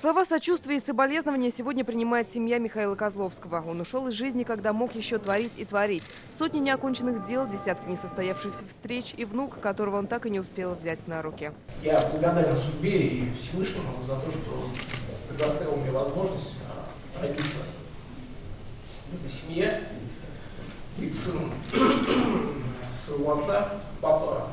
Слова сочувствия и соболезнования сегодня принимает семья Михаила Козловского. Он ушел из жизни, когда мог еще творить и творить. Сотни неоконченных дел, десятки несостоявшихся встреч и внук, которого он так и не успел взять на руки. Я благодарен судьбе и Всевышнему за то, что он предоставил мне возможность родиться. Это семья, быть сыном своего отца, папа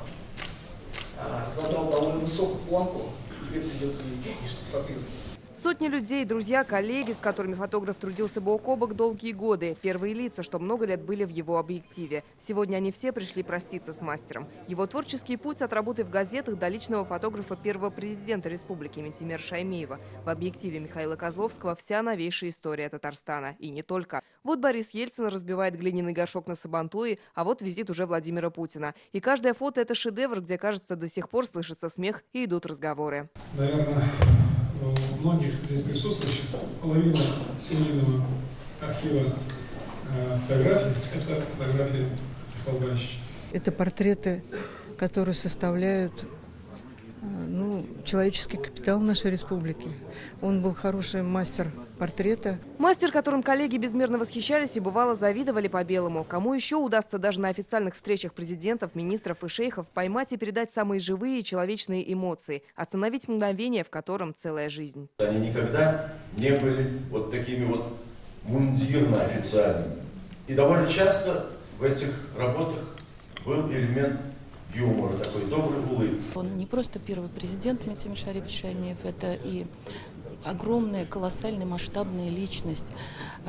задал довольно высокую планку. Тебе придется ей, конечно, соответствовать. Сотни людей, друзья, коллеги, с которыми фотограф трудился бок о бок долгие годы. Первые лица, что много лет были в его объективе. Сегодня они все пришли проститься с мастером. Его творческий путь от работы в газетах до личного фотографа первого президента республики Минтимера Шаимиева. В объективе Михаила Козловского вся новейшая история Татарстана. И не только. Вот Борис Ельцин разбивает глиняный горшок на Сабантуе, а вот визит уже Владимира Путина. И каждое фото – это шедевр, где, кажется, до сих пор слышится смех и идут разговоры. Наверное, у многих здесь присутствующих половина семейного архива фотографий – это фотографии Михаила Борисовича. Это портреты, которые составляют человеческий капитал нашей республики. Он был хороший мастер портрета. Мастер, которым коллеги безмерно восхищались и бывало завидовали по-белому. Кому еще удастся даже на официальных встречах президентов, министров и шейхов поймать и передать самые живые и человечные эмоции, остановить мгновение, в котором целая жизнь. Они никогда не были вот такими вот мундирно официальными. И довольно часто в этих работах был элемент юмора, такой добрый улыбки. Он не просто первый президент Минтимер Шарипович Шаймиев, это и огромная, колоссальная, масштабная личность,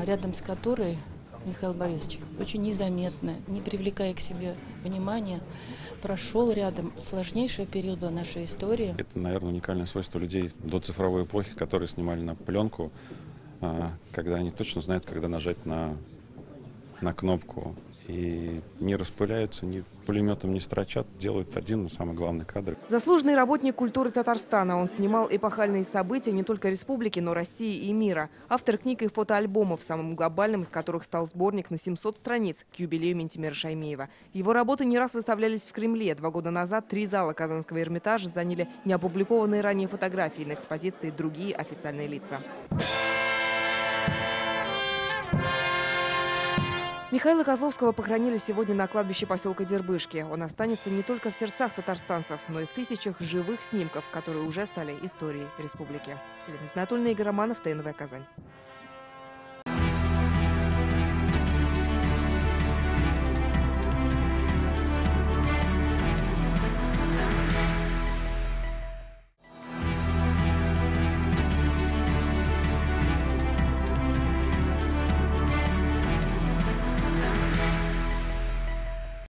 рядом с которой Михаил Борисович очень незаметно, не привлекая к себе внимания, прошел рядом сложнейшего периода нашей истории. Это, наверное, уникальное свойство людей до цифровой эпохи, которые снимали на пленку, когда они точно знают, когда нажать на кнопку. И не распыляются, ни пулеметом не строчат, делают один, но самый главный кадр. Заслуженный работник культуры Татарстана. Он снимал эпохальные события не только республики, но России и мира. Автор книг и фотоальбомов, самым глобальным из которых стал сборник на 700 страниц к юбилею Минтимера Шаимиева. Его работы не раз выставлялись в Кремле. 2 года назад 3 зала Казанского Эрмитажа заняли неопубликованные ранее фотографии на экспозиции «Другие официальные лица». Михаила Козловского похоронили сегодня на кладбище поселка Дербышки. Он останется не только в сердцах татарстанцев, но и в тысячах живых снимков, которые уже стали историей республики. Наталья Игороманова, ТНВ, Казань.